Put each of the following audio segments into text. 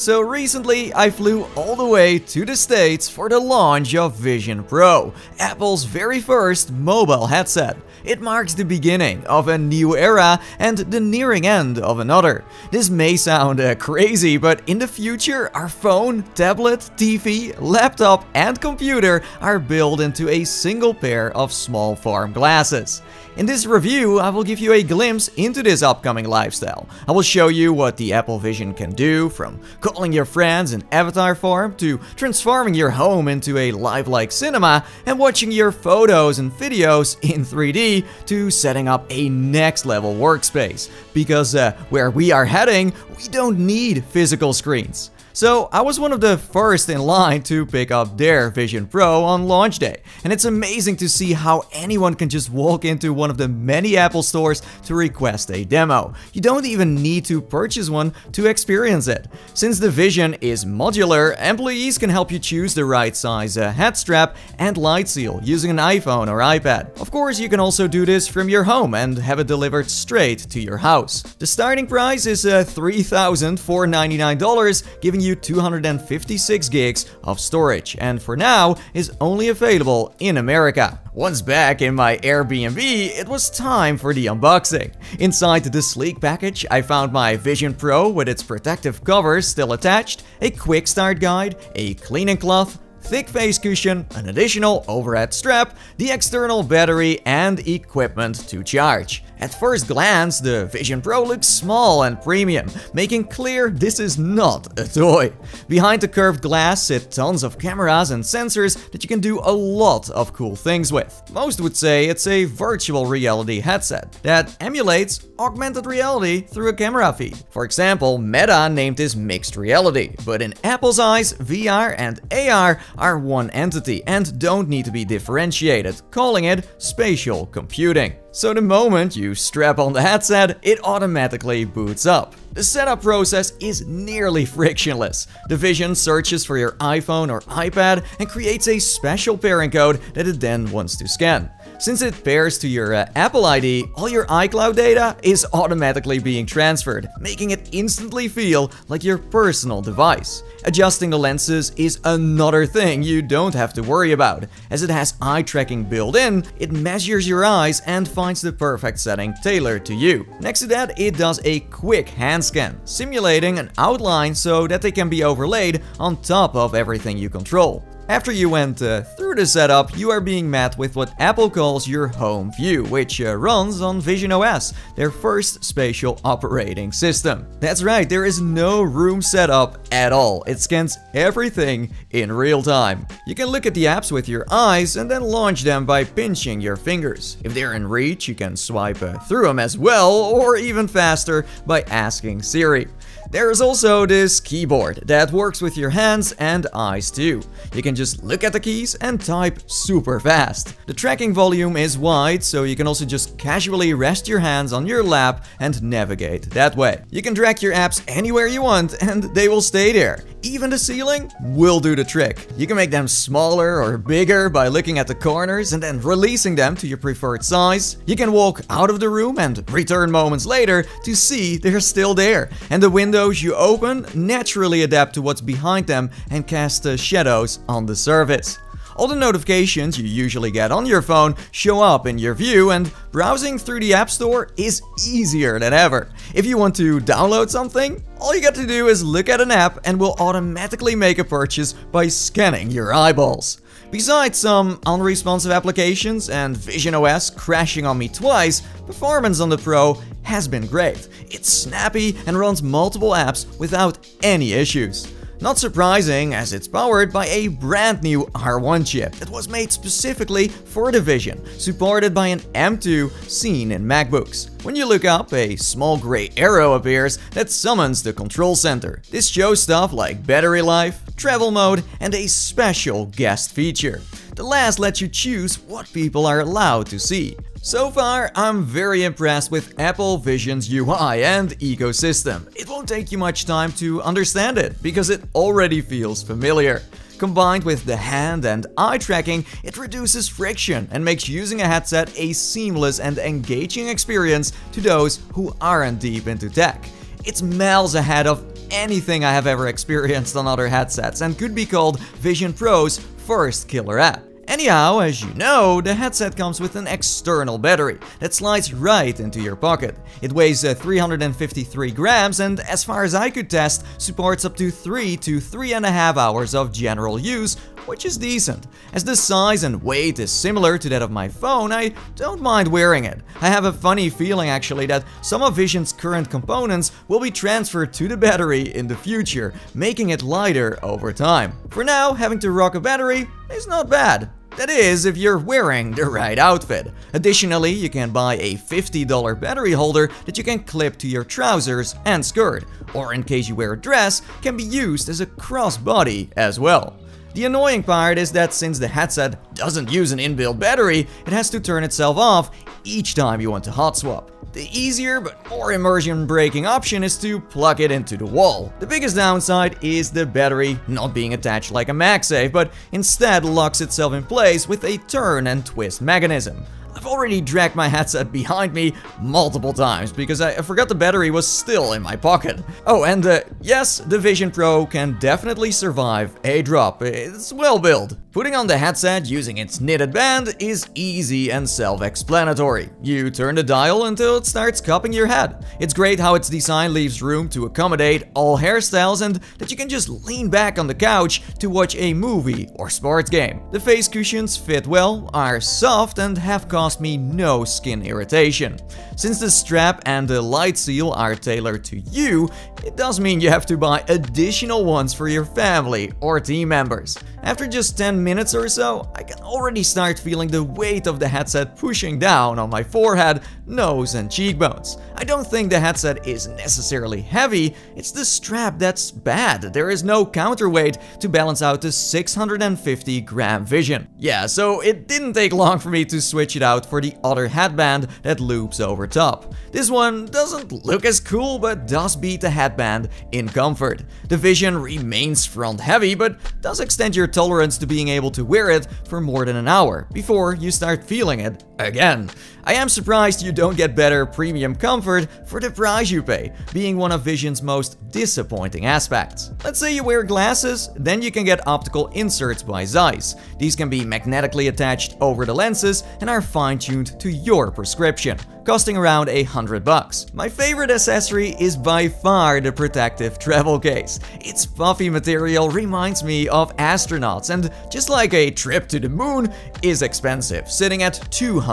So recently I flew all the way to the States for the launch of Vision Pro, Apple's very first mobile headset. It marks the beginning of a new era and the nearing end of another. This may sound crazy, but in the future our phone, tablet, TV, laptop and computer are built into a single pair of small farm glasses. In this review I will give you a glimpse into this upcoming lifestyle. I will show you what the Apple Vision can do, from calling your friends in avatar form to transforming your home into a lifelike cinema and watching your photos and videos in 3D to setting up a next level workspace. Because where we are heading, we don't need physical screens. So I was one of the first in line to pick up their Vision Pro on launch day, and it's amazing to see how anyone can just walk into one of the many Apple stores to request a demo. You don't even need to purchase one to experience it. Since the Vision is modular, employees can help you choose the right size head strap and light seal using an iPhone or iPad. Of course, you can also do this from your home and have it delivered straight to your house. The starting price is $3,499, giving you 256 gigs of storage, and for now is only available in America. Once back in my Airbnb, it was time for the unboxing. Inside the sleek package, I found my Vision Pro with its protective cover still attached, a quick start guide, a cleaning cloth, thick face cushion, an additional overhead strap, the external battery and equipment to charge. At first glance, the Vision Pro looks small and premium, making clear this is not a toy. Behind the curved glass sit tons of cameras and sensors that you can do a lot of cool things with. Most would say it's a virtual reality headset that emulates augmented reality through a camera feed. For example, Meta named this mixed reality, but in Apple's eyes, VR and AR are one entity and don't need to be differentiated, calling it spatial computing. So the moment you strap on the headset, it automatically boots up. The setup process is nearly frictionless. The Vision searches for your iPhone or iPad and creates a special pairing code that it then wants to scan. Since it pairs to your Apple ID, all your iCloud data is automatically being transferred, making it instantly feel like your personal device. Adjusting the lenses is another thing you don't have to worry about. As it has eye tracking built in, it measures your eyes and finds the perfect setting tailored to you. Next to that, it does a quick hand scan, simulating an outline so that they can be overlaid on top of everything you control. After you went through the setup, you are being met with what Apple calls your home view, which runs on Vision OS, their first spatial operating system. That's right, there is no room setup at all. It scans everything in real time. You can look at the apps with your eyes and then launch them by pinching your fingers. If they're in reach, you can swipe through them as well, or even faster by asking Siri. There is also this keyboard that works with your hands and eyes too. You can just look at the keys and type super fast. The tracking volume is wide, so you can also just casually rest your hands on your lap and navigate that way. You can drag your apps anywhere you want and they will stay there. Even the ceiling will do the trick. You can make them smaller or bigger by looking at the corners and then releasing them to your preferred size. You can walk out of the room and return moments later to see they're still there. And the windows you open naturally adapt to what's behind them and cast shadows on the surface. All the notifications you usually get on your phone show up in your view, and browsing through the App Store is easier than ever. If you want to download something, all you got to do is look at an app and will automatically make a purchase by scanning your eyeballs. Besides some unresponsive applications and Vision OS crashing on me twice, performance on the Pro has been great. It's snappy and runs multiple apps without any issues. Not surprising, as it's powered by a brand new R1 chip that was made specifically for the Vision, supported by an M2 seen in MacBooks. When you look up, a small gray arrow appears that summons the control center. This shows stuff like battery life, travel mode, and a special guest feature. The last lets you choose what people are allowed to see. So far, I'm very impressed with Apple Vision's UI and ecosystem. It won't take you much time to understand it, because it already feels familiar. Combined with the hand and eye tracking, it reduces friction and makes using a headset a seamless and engaging experience to those who aren't deep into tech. It's miles ahead of anything I have ever experienced on other headsets and could be called Vision Pro's first killer app. Anyhow, as you know, the headset comes with an external battery that slides right into your pocket. It weighs 353 grams and, as far as I could test, supports up to 3 to 3.5 hours of general use, which is decent. As the size and weight is similar to that of my phone, I don't mind wearing it. I have a funny feeling actually that some of Vision's current components will be transferred to the battery in the future, making it lighter over time. For now, having to rock a battery is not bad. That is, if you're wearing the right outfit. Additionally, you can buy a $50 battery holder that you can clip to your trousers and skirt, or in case you wear a dress, can be used as a crossbody as well. The annoying part is that since the headset doesn't use an inbuilt battery, it has to turn itself off each time you want to hot swap. The easier but more immersion-breaking option is to plug it into the wall. The biggest downside is the battery not being attached like a MagSafe, but instead locks itself in place with a turn and twist mechanism. I've already dragged my headset behind me multiple times because I forgot the battery was still in my pocket. Oh, and yes, the Vision Pro can definitely survive a drop. It's well built. Putting on the headset using its knitted band is easy and self-explanatory. You turn the dial until it starts cupping your head. It's great how its design leaves room to accommodate all hairstyles and that you can just lean back on the couch to watch a movie or sports game. The face cushions fit well, are soft, and have cost me no skin irritation. Since the strap and the light seal are tailored to you, it does mean you have to buy additional ones for your family or team members. After just 10 minutes or so, I can already start feeling the weight of the headset pushing down on my forehead, nose, and cheekbones. I don't think the headset is necessarily heavy, it's the strap that's bad. There is no counterweight to balance out the 650-gram Vision. Yeah, so it didn't take long for me to switch it out for the other headband that loops over top. This one doesn't look as cool, but does beat the headband in comfort. The Vision remains front heavy, but does extend your tolerance to being able to wear it for more than an hour before you start feeling it again. I am surprised you don't get better premium comfort for the price you pay, being one of Vision's most disappointing aspects. Let's say you wear glasses, then you can get optical inserts by Zeiss. These can be magnetically attached over the lenses and are fine-tuned to your prescription, costing around $100. My favorite accessory is by far the protective travel case. Its puffy material reminds me of astronauts, and just like a trip to the moon is expensive, sitting at $200.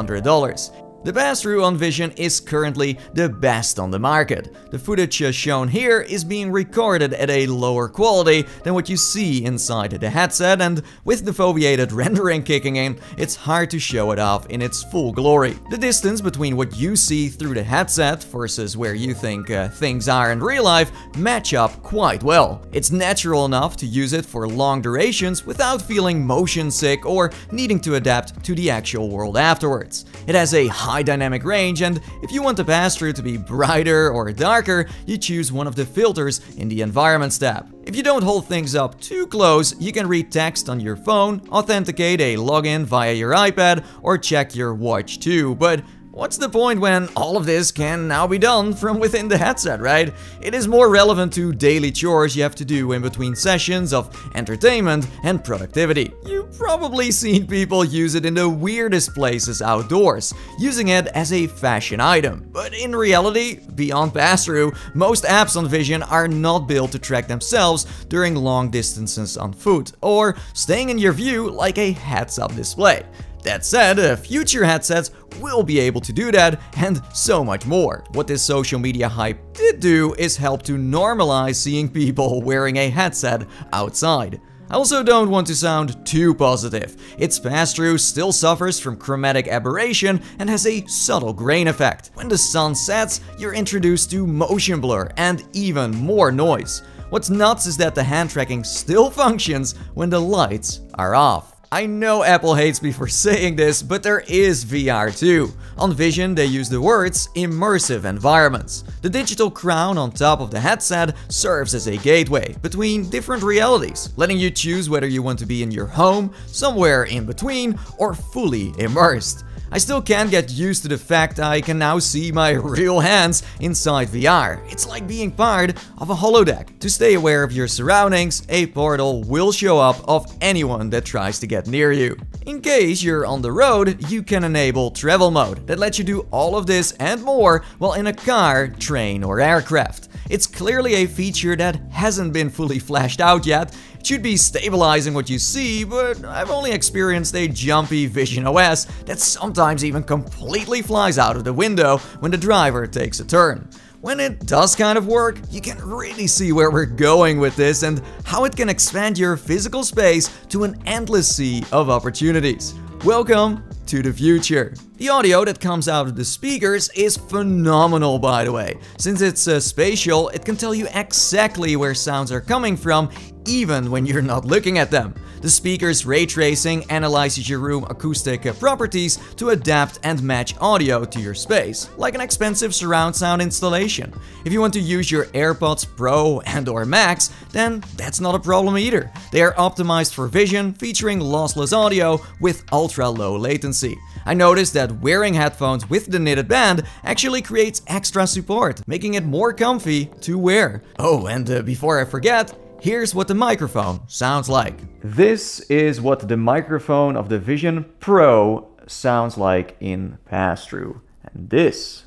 The pass-through on Vision is currently the best on the market. The footage shown here is being recorded at a lower quality than what you see inside the headset, and with the foveated rendering kicking in, it's hard to show it off in its full glory. The distance between what you see through the headset versus where you think things are in real life match up quite well. It's natural enough to use it for long durations without feeling motion sick or needing to adapt to the actual world afterwards. It has a high dynamic range, and if you want the pass-through to be brighter or darker, you choose one of the filters in the Environments tab. If you don't hold things up too close, you can read text on your phone, authenticate a login via your iPad, or check your watch too, but what's the point when all of this can now be done from within the headset, right? It is more relevant to daily chores you have to do in between sessions of entertainment and productivity. You've probably seen people use it in the weirdest places outdoors, using it as a fashion item. But in reality, beyond pass-through, most apps on Vision are not built to track themselves during long distances on foot or staying in your view like a heads-up display. That said, future headsets will be able to do that and so much more. What this social media hype did do is help to normalize seeing people wearing a headset outside. I also don't want to sound too positive. Its pass-through still suffers from chromatic aberration and has a subtle grain effect. When the sun sets, you're introduced to motion blur and even more noise. What's nuts is that the hand tracking still functions when the lights are off. I know Apple hates me for saying this, but there is VR too. On Vision, they use the words immersive environments. The digital crown on top of the headset serves as a gateway between different realities, letting you choose whether you want to be in your home, somewhere in between, or fully immersed. I still can't get used to the fact I can now see my real hands inside VR. It's like being part of a holodeck. To stay aware of your surroundings, a portal will show up of anyone that tries to get near you. In case you're on the road, you can enable travel mode that lets you do all of this and more while in a car, train or aircraft. It's clearly a feature that hasn't been fully fleshed out yet. It should be stabilizing what you see, but I've only experienced a jumpy Vision OS that sometimes even completely flies out of the window when the driver takes a turn. When it does kind of work, you can really see where we're going with this and how it can expand your physical space to an endless sea of opportunities. Welcome to the future. The audio that comes out of the speakers is phenomenal, by the way. Since it's spatial, it can tell you exactly where sounds are coming from, even when you're not looking at them. The speaker's ray tracing analyzes your room acoustic properties to adapt and match audio to your space, like an expensive surround sound installation. If you want to use your AirPods Pro and/or Max, then that's not a problem either. They are optimized for vision, featuring lossless audio with ultra-low latency. I noticed that wearing headphones with the knitted band actually creates extra support, making it more comfy to wear. Oh, and before I forget, here's what the microphone sounds like. This is what the microphone of the Vision Pro sounds like in pass-through. And this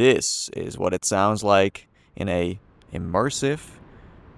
is what it sounds like in an immersive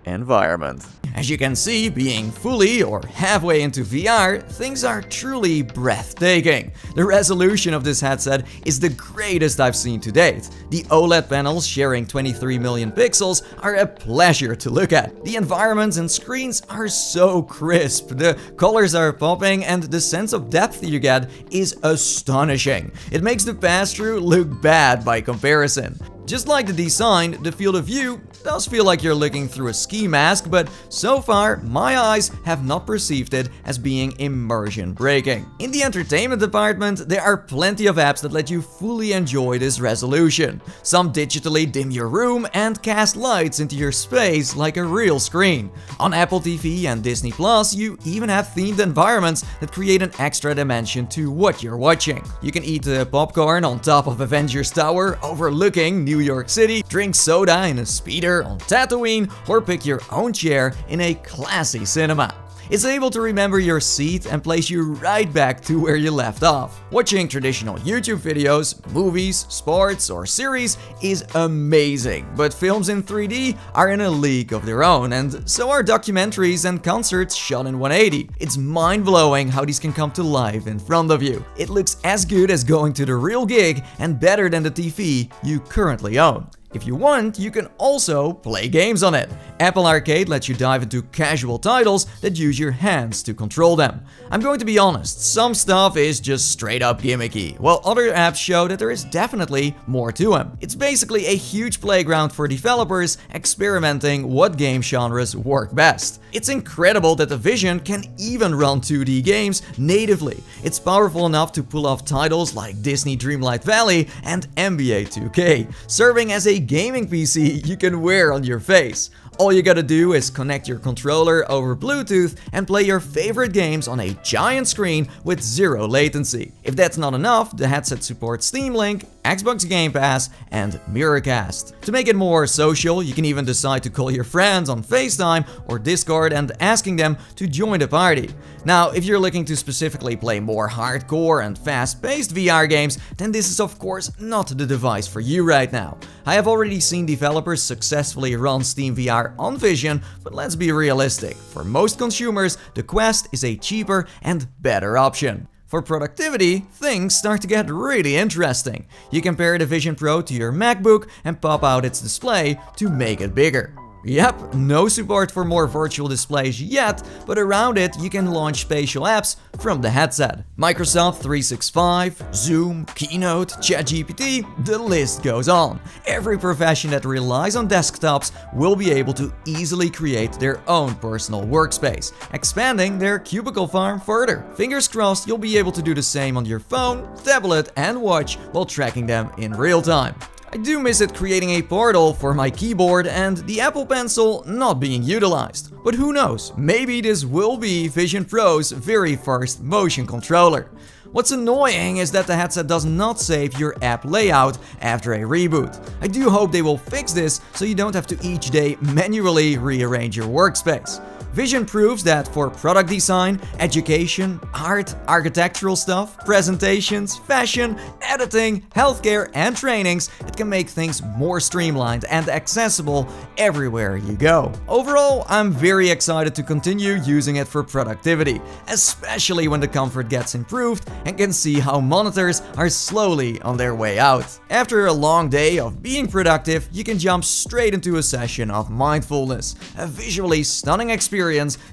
environment. As you can see, being fully or halfway into VR, things are truly breathtaking. The resolution of this headset is the greatest I've seen to date. The OLED panels, sharing 23 million pixels, are a pleasure to look at. The environments and screens are so crisp, the colors are popping, and the sense of depth you get is astonishing. It makes the pass-through look bad by comparison. Just like the design, the field of view does feel like you're looking through a ski mask, but so far, my eyes have not perceived it as being immersion-breaking. In the entertainment department, there are plenty of apps that let you fully enjoy this resolution. Some digitally dim your room and cast lights into your space like a real screen. On Apple TV and Disney Plus, you even have themed environments that create an extra dimension to what you're watching. You can eat popcorn on top of Avengers Tower, overlooking New York City, drink soda in a speeder on Tatooine, or pick your own chair in a classy cinema. It's able to remember your seat and place you right back to where you left off. Watching traditional YouTube videos, movies, sports, or series is amazing, but films in 3D are in a league of their own, and so are documentaries and concerts shot in 180. It's mind-blowing how these can come to life in front of you. It looks as good as going to the real gig and better than the TV you currently own. If you want, you can also play games on it. Apple Arcade lets you dive into casual titles that use your hands to control them. I'm going to be honest, some stuff is just straight up gimmicky, while other apps show that there is definitely more to them. It's basically a huge playground for developers experimenting what game genres work best. It's incredible that the Vision can even run 2D games natively. It's powerful enough to pull off titles like Disney Dreamlight Valley and NBA 2K, serving as a gaming PC you can wear on your face. All you gotta do is connect your controller over Bluetooth and play your favorite games on a giant screen with zero latency. If that's not enough, the headset supports Steam Link, Xbox Game Pass, and Miracast. To make it more social, you can even decide to call your friends on FaceTime or Discord and asking them to join the party. Now, if you're looking to specifically play more hardcore and fast-paced VR games, then this is of course not the device for you right now. I have already seen developers successfully run SteamVR on Vision, but let's be realistic. For most consumers, the Quest is a cheaper and better option. For productivity, things start to get really interesting. You can pair the Vision Pro to your MacBook and pop out its display to make it bigger. Yep, no support for more virtual displays yet, but around it you can launch spatial apps from the headset. Microsoft 365, Zoom, Keynote, ChatGPT, the list goes on. Every profession that relies on desktops will be able to easily create their own personal workspace, expanding their cubicle farm further. Fingers crossed you'll be able to do the same on your phone, tablet, and watch while tracking them in real time. I do miss it creating a portal for my keyboard and the Apple Pencil not being utilized. But who knows, maybe this will be Vision Pro's very first motion controller. What's annoying is that the headset does not save your app layout after a reboot. I do hope they will fix this so you don't have to each day manually rearrange your workspace. Vision proves that for product design, education, art, architectural stuff, presentations, fashion, editing, healthcare and trainings, it can make things more streamlined and accessible everywhere you go. Overall, I'm very excited to continue using it for productivity, especially when the comfort gets improved and can see how monitors are slowly on their way out. After a long day of being productive, you can jump straight into a session of mindfulness, a visually stunning experience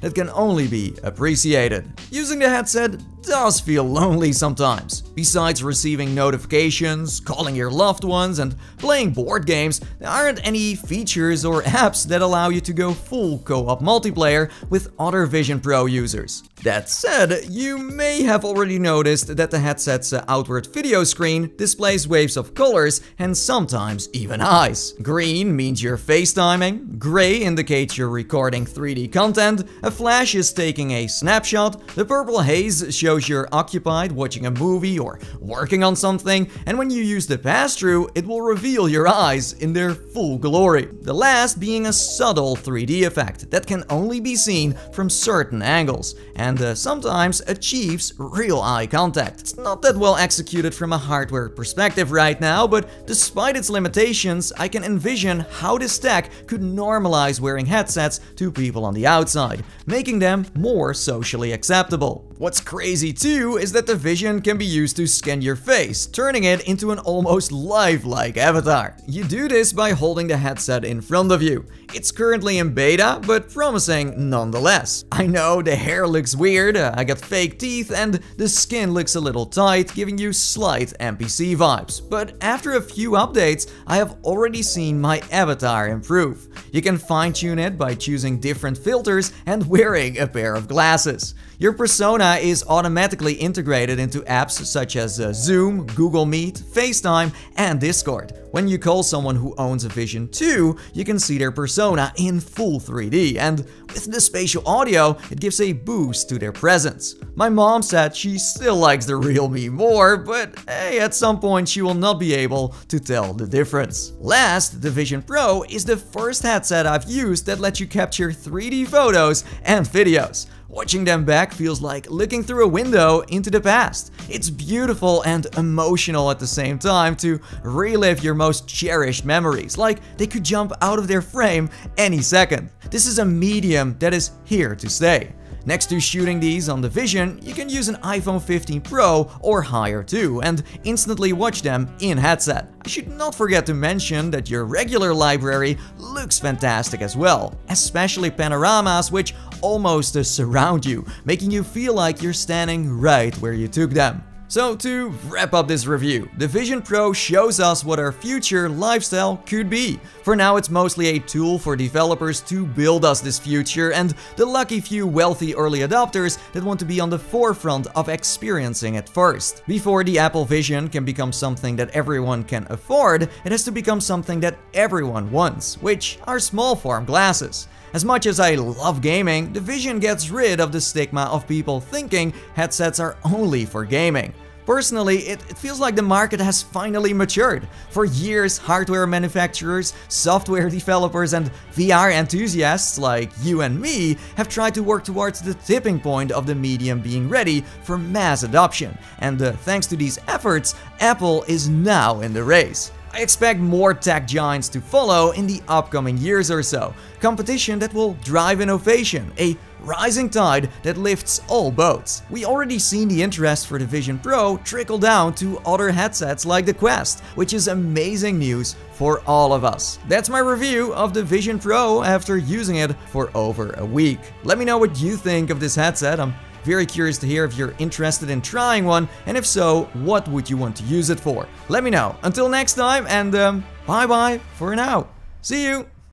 that can only be appreciated. Using the headset does feel lonely sometimes. Besides receiving notifications, calling your loved ones, and playing board games, there aren't any features or apps that allow you to go full co-op multiplayer with other Vision Pro users. That said, you may have already noticed that the headset's outward video screen displays waves of colors and sometimes even eyes. Green means you're FaceTiming, gray indicates you're recording 3D content, a flash is taking a snapshot, the purple haze shows you're occupied watching a movie or working on something, and when you use the pass-through, it will reveal your eyes in their full glory. The last being a subtle 3D effect that can only be seen from certain angles and sometimes achieves real eye contact. It's not that well executed from a hardware perspective right now, but despite its limitations, I can envision how this tech could normalize wearing headsets to people on the outside, making them more socially acceptable. What's crazy too is that the Vision can be used to scan your face, turning it into an almost lifelike avatar. You do this by holding the headset in front of you. It's currently in beta, but promising nonetheless. I know the hair looks weird, I got fake teeth, and the skin looks a little tight, giving you slight NPC vibes. But after a few updates, I have already seen my avatar improve. You can fine-tune it by choosing different filters and wearing a pair of glasses. Your persona is automatically integrated into apps such as Zoom, Google Meet, FaceTime, and Discord. When you call someone who owns a Vision 2, you can see their persona in full 3D, and with the spatial audio, it gives a boost to their presence. My mom said she still likes the real me more, but hey, at some point she will not be able to tell the difference. Last, the Vision Pro is the first headset I've used that lets you capture 3D photos and videos. Watching them back feels like looking through a window into the past. It's beautiful and emotional at the same time to relive your most cherished memories, like they could jump out of their frame any second. This is a medium that is here to stay. Next to shooting these on the Vision, you can use an iPhone 15 Pro or higher too and instantly watch them in headset. I should not forget to mention that your regular library looks fantastic as well, especially panoramas which almost surround you, making you feel like you're standing right where you took them. So to wrap up this review, the Vision Pro shows us what our future lifestyle could be. For now, it's mostly a tool for developers to build us this future and the lucky few wealthy early adopters that want to be on the forefront of experiencing it first. Before the Apple Vision can become something that everyone can afford, it has to become something that everyone wants, which are small form glasses. As much as I love gaming, the Vision gets rid of the stigma of people thinking headsets are only for gaming. Personally, it feels like the market has finally matured. For years, hardware manufacturers, software developers, and VR enthusiasts like you and me have tried to work towards the tipping point of the medium being ready for mass adoption. And thanks to these efforts, Apple is now in the race. I expect more tech giants to follow in the upcoming years or so. Competition that will drive innovation, a rising tide that lifts all boats. We already seen the interest for the Vision Pro trickle down to other headsets like the Quest, which is amazing news for all of us. That's my review of the Vision Pro after using it for over a week. Let me know what you think of this headset. I'm very curious to hear if you're interested in trying one, and if so, what would you want to use it for? Let me know. Until next time, and bye-bye for now. See you!